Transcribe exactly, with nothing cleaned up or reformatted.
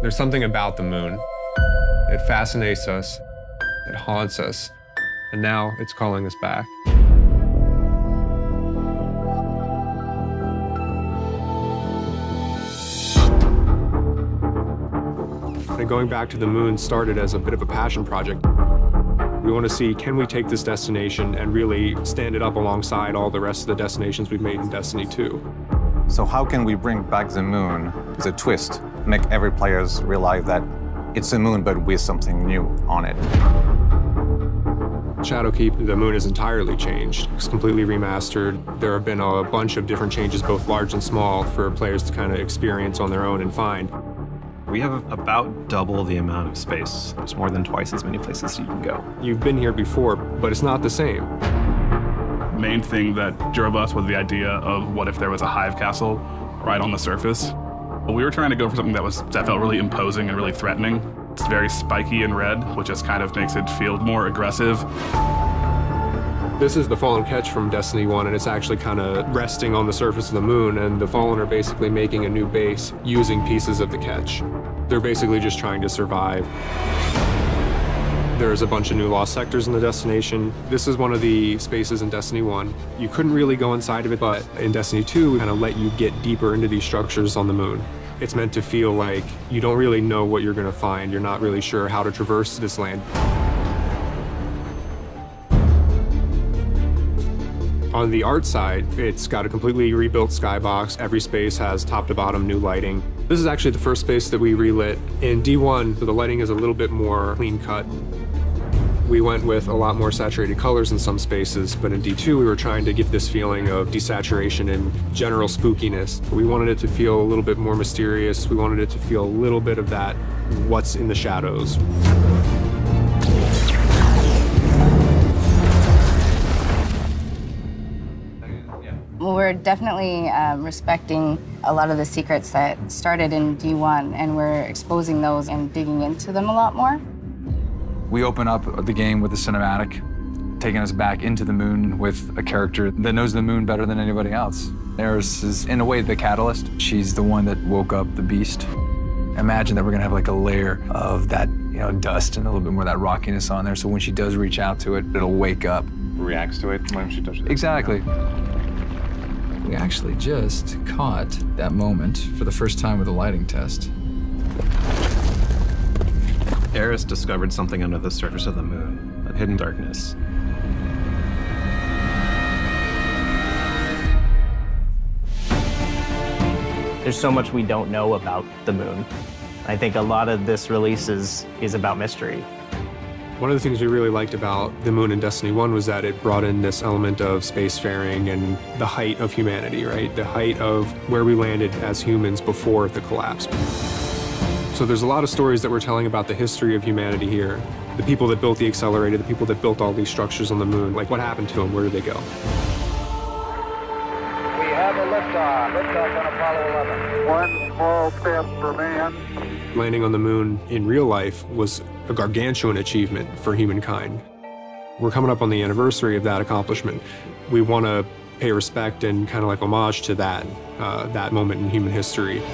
There's something about the moon. It fascinates us, it haunts us, and now it's calling us back. And going back to the moon started as a bit of a passion project. We want to see, can we take this destination and really stand it up alongside all the rest of the destinations we've made in Destiny two. So how can we bring back the moon with a twist, make every player realize that it's a moon but with something new on it? Shadowkeep, the moon has entirely changed. It's completely remastered. There have been a bunch of different changes, both large and small, for players to kind of experience on their own and find. We have about double the amount of space. There's more than twice as many places you can go. You've been here before, but it's not the same. The main thing that drove us was the idea of what if there was a Hive Castle right on the surface. But we were trying to go for something that was that felt really imposing and really threatening. It's very spiky and red, which just kind of makes it feel more aggressive. This is the Fallen Ketch from Destiny one, and it's actually kind of resting on the surface of the moon, and the Fallen are basically making a new base using pieces of the Ketch. They're basically just trying to survive. There's a bunch of new lost sectors in the destination. This is one of the spaces in Destiny one. You couldn't really go inside of it, but in Destiny two, we kind of let you get deeper into these structures on the moon. It's meant to feel like you don't really know what you're going to find. You're not really sure how to traverse this land. On the art side, it's got a completely rebuilt skybox. Every space has top to bottom new lighting. This is actually the first space that we relit. In D one, the lighting is a little bit more clean cut. We went with a lot more saturated colors in some spaces, but in D two, we were trying to give this feeling of desaturation and general spookiness. We wanted it to feel a little bit more mysterious. We wanted it to feel a little bit of that, what's in the shadows. Well, we're definitely um, respecting a lot of the secrets that started in D one, and we're exposing those and digging into them a lot more. We open up the game with a cinematic, taking us back into the moon with a character that knows the moon better than anybody else. Eris is, in a way, the catalyst. She's the one that woke up the beast. Imagine that we're going to have like a layer of that, you know, dust and a little bit more of that rockiness on there, so when she does reach out to it, it'll wake up. Reacts to it when she touches it. Exactly. We actually just caught that moment for the first time with a lighting test. Eris discovered something under the surface of the moon, a hidden darkness. There's so much we don't know about the moon. I think a lot of this release is, is about mystery. One of the things we really liked about the moon in Destiny one was that it brought in this element of spacefaring and the height of humanity, right? The height of where we landed as humans before the collapse. So there's a lot of stories that we're telling about the history of humanity here. The people that built the accelerator, the people that built all these structures on the moon, like what happened to them, where did they go? We have a liftoff, liftoff on Apollo eleven. One small step for man. Landing on the moon in real life was a gargantuan achievement for humankind. We're coming up on the anniversary of that accomplishment. We want to pay respect and kind of like homage to that, uh, that moment in human history.